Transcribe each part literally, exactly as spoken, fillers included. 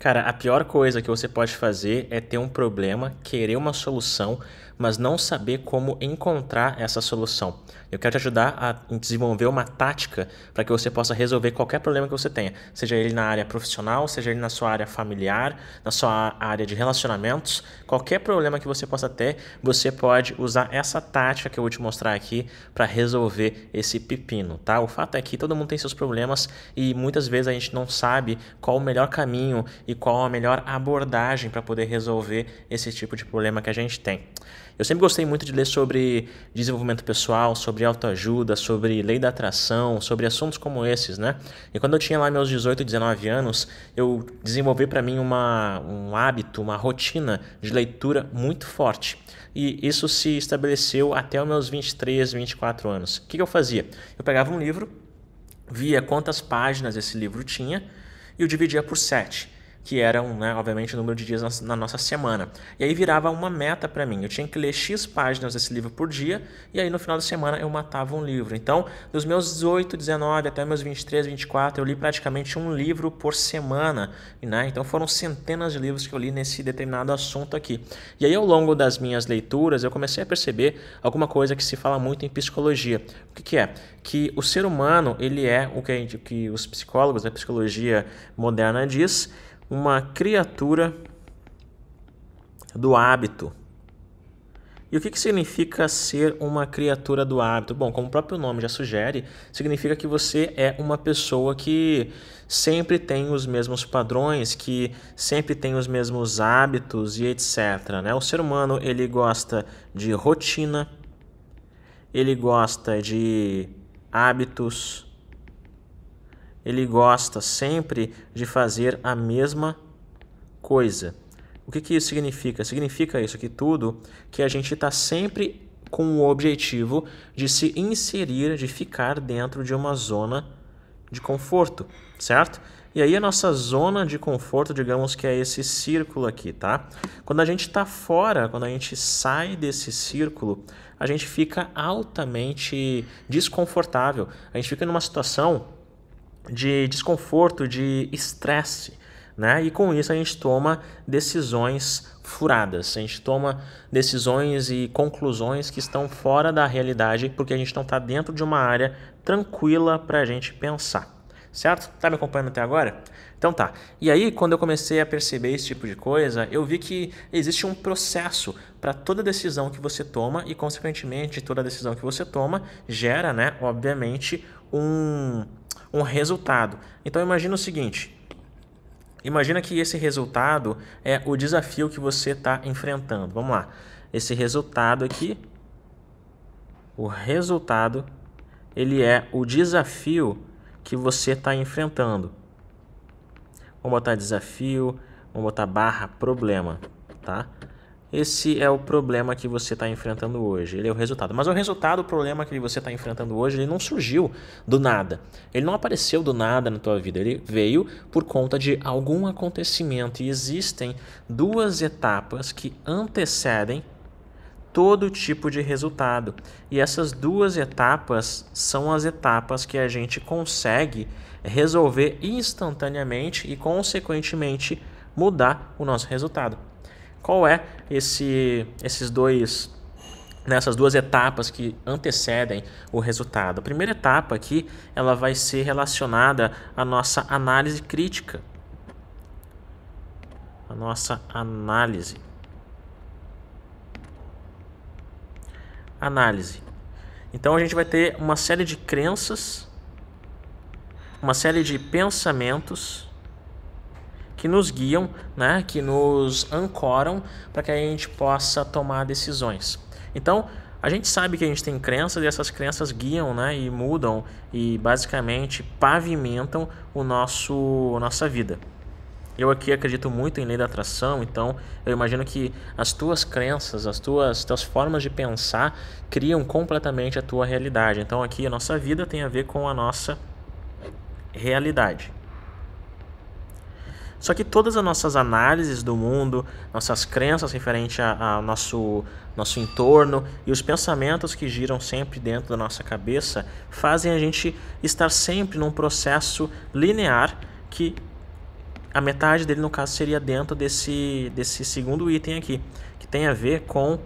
Cara, a pior coisa que você pode fazer é ter um problema, querer uma solução, mas não saber como encontrar essa solução. Eu quero te ajudar a desenvolver uma tática para que você possa resolver qualquer problema que você tenha, seja ele na área profissional, seja ele na sua área familiar, na sua área de relacionamentos, qualquer problema que você possa ter, você pode usar essa tática que eu vou te mostrar aqui para resolver esse pepino, tá? O fato é que todo mundo tem seus problemas e muitas vezes a gente não sabe qual o melhor caminho e qual a melhor abordagem para poder resolver esse tipo de problema que a gente tem. Eu sempre gostei muito de ler sobre desenvolvimento pessoal, sobre autoajuda, sobre lei da atração, sobre assuntos como esses, né? E quando eu tinha lá meus dezoito, dezenove anos, eu desenvolvi para mim uma, um hábito, uma rotina de leitura muito forte. E isso se estabeleceu até os meus vinte e três, vinte e quatro anos. O que que eu fazia? Eu pegava um livro, via quantas páginas esse livro tinha e eu dividia por sete. Que eram, né, obviamente, o número de dias na, na nossa semana. E aí virava uma meta para mim. Eu tinha que ler X páginas desse livro por dia, e aí no final da semana eu matava um livro. Então, dos meus dezoito, dezenove até meus vinte e três, vinte e quatro, eu li praticamente um livro por semana, né? Então foram centenas de livros que eu li nesse determinado assunto aqui. E aí ao longo das minhas leituras, eu comecei a perceber alguma coisa que se fala muito em psicologia. O que que é? Que o ser humano, ele é o que, que os psicólogos da psicologia moderna diz, uma criatura do hábito. E o que que significa ser uma criatura do hábito? Bom, como o próprio nome já sugere, significa que você é uma pessoa que sempre tem os mesmos padrões, que sempre tem os mesmos hábitos e etcétera, né? O ser humano, ele gosta de rotina, ele gosta de hábitos, ele gosta sempre de fazer a mesma coisa. O que que isso significa? Significa isso aqui tudo, que a gente está sempre com o objetivo de se inserir, de ficar dentro de uma zona de conforto, certo? E aí a nossa zona de conforto, digamos que é esse círculo aqui, tá? Quando a gente está fora, quando a gente sai desse círculo, a gente fica altamente desconfortável. A gente fica numa situação de desconforto, de estresse, né? E com isso a gente toma decisões furadas, a gente toma decisões e conclusões que estão fora da realidade porque a gente não está dentro de uma área tranquila para a gente pensar, certo? Tá me acompanhando até agora? Então tá. E aí, quando eu comecei a perceber esse tipo de coisa, eu vi que existe um processo para toda decisão que você toma e, consequentemente, toda decisão que você toma gera, né, obviamente, um... um resultado. Então imagina o seguinte, imagina que esse resultado é o desafio que você está enfrentando. Vamos lá, esse resultado aqui, o resultado, ele é o desafio que você está enfrentando. Vamos botar desafio, vamos botar barra problema, tá? Esse é o problema que você está enfrentando hoje, ele é o resultado. Mas o resultado, o problema que você está enfrentando hoje, ele não surgiu do nada. Ele não apareceu do nada na tua vida, ele veio por conta de algum acontecimento. E existem duas etapas que antecedem todo tipo de resultado. E essas duas etapas são as etapas que a gente consegue resolver instantaneamente e, consequentemente, mudar o nosso resultado. Qual é esse, esses dois, nessas duas etapas que antecedem o resultado? A primeira etapa aqui, ela vai ser relacionada à nossa análise crítica. A nossa análise. Análise. Então a gente vai ter uma série de crenças, uma série de pensamentos que nos guiam, né, que nos ancoram para que a gente possa tomar decisões. Então, a gente sabe que a gente tem crenças e essas crenças guiam, né, e mudam e basicamente pavimentam o nosso, a nossa vida. Eu aqui acredito muito em lei da atração, então eu imagino que as tuas crenças, as tuas, tuas formas de pensar criam completamente a tua realidade. Então aqui a nossa vida tem a ver com a nossa realidade. Só que todas as nossas análises do mundo, nossas crenças referente ao nosso, nosso entorno e os pensamentos que giram sempre dentro da nossa cabeça fazem a gente estar sempre num processo linear que a metade dele, no caso, seria dentro desse, desse segundo item aqui, que tem a ver com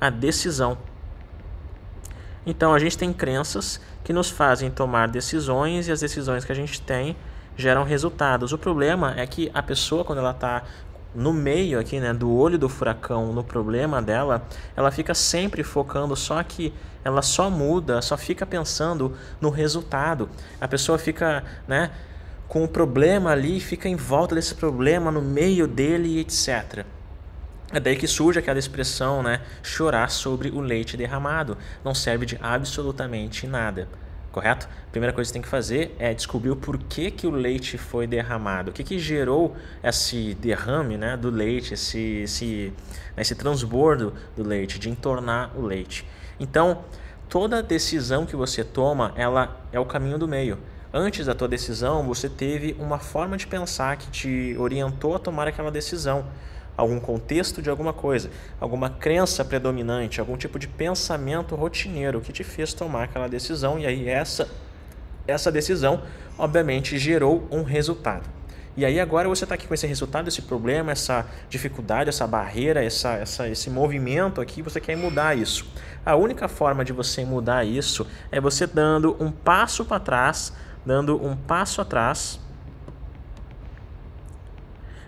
a decisão. Então, a gente tem crenças que nos fazem tomar decisões e as decisões que a gente tem geram resultados. O problema é que a pessoa, quando ela está no meio aqui, né, do olho do furacão, no problema dela, ela fica sempre focando, só que ela só muda, só fica pensando no resultado. A pessoa fica, né, com o problema ali, fica em volta desse problema, no meio dele, etcétera. É daí que surge aquela expressão, né, chorar sobre o leite derramado. Não serve de absolutamente nada. Correto? A primeira coisa que você tem que fazer é descobrir o porquê que o leite foi derramado. O que que gerou esse derrame, né, do leite, esse, esse, esse transbordo do leite, de entornar o leite. Então, toda decisão que você toma, ela é o caminho do meio. Antes da tua decisão, você teve uma forma de pensar que te orientou a tomar aquela decisão. Algum contexto de alguma coisa, alguma crença predominante, algum tipo de pensamento rotineiro que te fez tomar aquela decisão, e aí essa, essa decisão, obviamente, gerou um resultado. E aí agora você está aqui com esse resultado, esse problema, essa dificuldade, essa barreira, essa, essa, esse movimento aqui, você quer mudar isso. A única forma de você mudar isso é você dando um passo para trás, dando um passo atrás,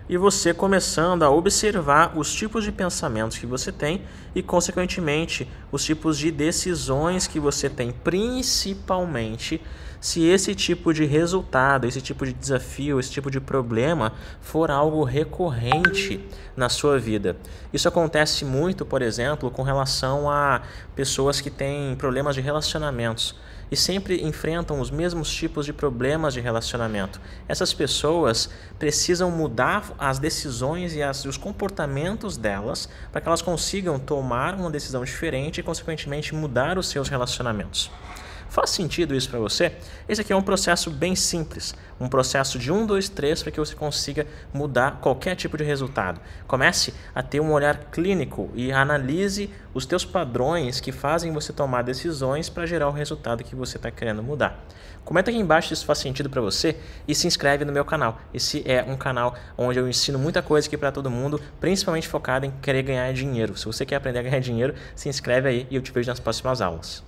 e você começando a observar os tipos de pensamentos que você tem e, consequentemente, os tipos de decisões que você tem, principalmente se esse tipo de resultado, esse tipo de desafio, esse tipo de problema for algo recorrente na sua vida. Isso acontece muito, por exemplo, com relação a pessoas que têm problemas de relacionamentos e sempre enfrentam os mesmos tipos de problemas de relacionamento. Essas pessoas precisam mudar as decisões e as, os comportamentos delas para que elas consigam tomar uma decisão diferente e, consequentemente, mudar os seus relacionamentos. Faz sentido isso para você? Esse aqui é um processo bem simples, um processo de um, dois, três para que você consiga mudar qualquer tipo de resultado. Comece a ter um olhar clínico e analise os teus padrões que fazem você tomar decisões para gerar o resultado que você está querendo mudar. Comenta aqui embaixo se isso faz sentido para você e se inscreve no meu canal. Esse é um canal onde eu ensino muita coisa aqui para todo mundo, principalmente focado em querer ganhar dinheiro. Se você quer aprender a ganhar dinheiro, se inscreve aí e eu te vejo nas próximas aulas.